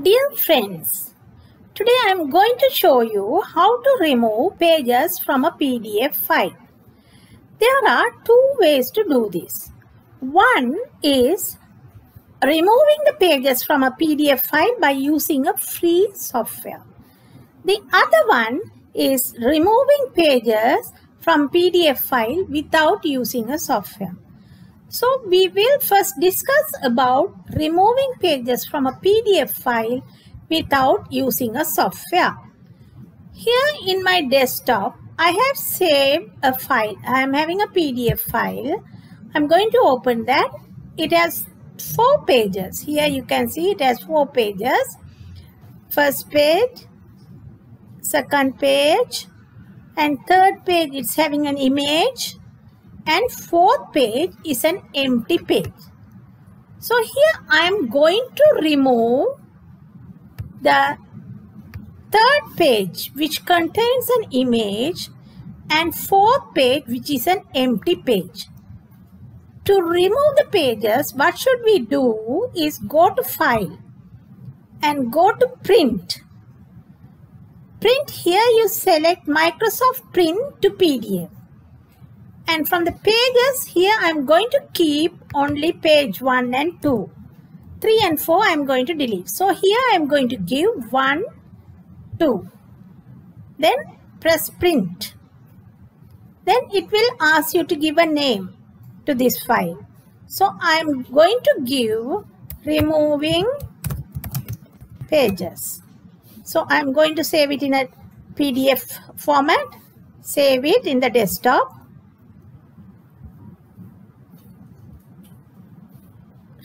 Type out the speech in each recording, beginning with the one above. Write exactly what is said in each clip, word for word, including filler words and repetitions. Dear friends, today I am going to show you how to remove pages from a P D F file. There are two ways to do this. One is removing the pages from a P D F file by using a free software. The other one is removing pages from P D F file without using a software. So we will first discuss about removing pages from a P D F file without using a software. Here in my desktop, I have saved a file. I am having a P D F file. I'm going to open that. It has four pages. Here you can see it has four pages. First page, second page, and third page it's having an image. And fourth page is an empty page. So here I am going to remove the third page which contains an image and fourth page which is an empty page. To remove the pages, what should we do is go to File and go to Print. Print, here you select Microsoft Print to P D F. And from the pages, here I am going to keep only page one and two. three and four I am going to delete. So here I am going to give one, two. Then press Print. Then it will ask you to give a name to this file. So I am going to give Removing Pages. So I am going to save it in a P D F format. Save it in the desktop.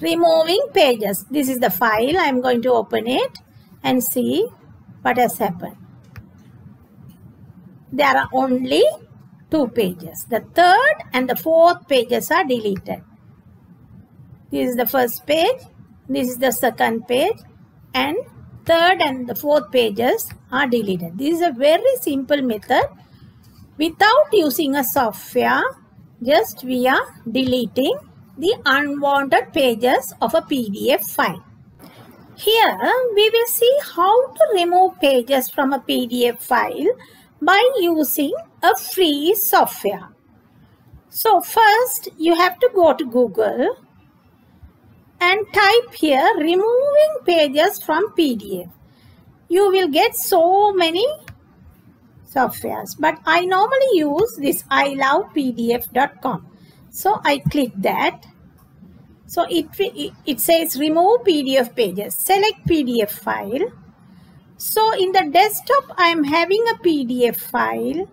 Removing Pages. This is the file. I am going to open it and see what has happened. There are only two pages. The third and the fourth pages are deleted. This is the first page. This is the second page. And third and the fourth pages are deleted. This is a very simple method without using a software. Just we are deleting the unwanted pages of a P D F file. Here we will see how to remove pages from a P D F file by using a free software. So first you have to go to Google and type here removing pages from P D F. You will get so many softwares, but I normally use this i love P D F dot com. So I click that. So it, it says remove P D F pages. Select P D F file. So in the desktop I am having a P D F file.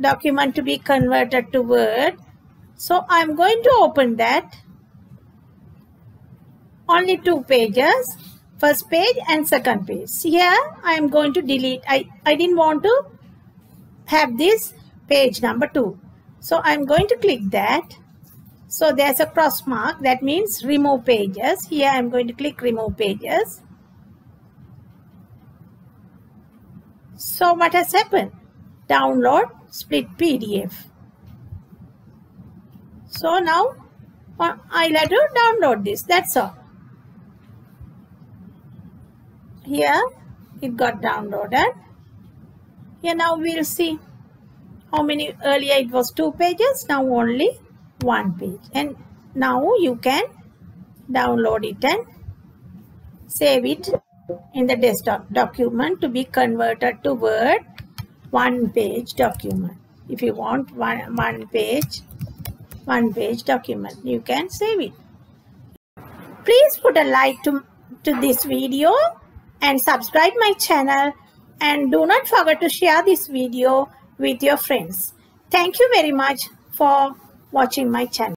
Document to be converted to Word. So I am going to open that. Only two pages. First page and second page. Here I am going to delete. I, I didn't want to have this page number two. So I am going to click that. So there's a cross mark. That means remove pages. Here I am going to click remove pages. So what has happened? Download split P D F. So now I'll have to download this. That's all. Here it got downloaded. Here now we will see how many. Earlier it was two pages, now only one page. And now you can download it and save it in the desktop. Document to be converted to Word, one page document. If you want one, one page, one page document, you can save it. Please put a like to, to this video. And subscribe my channel, and do not forget to share this video with your friends. Thank you very much for watching my channel.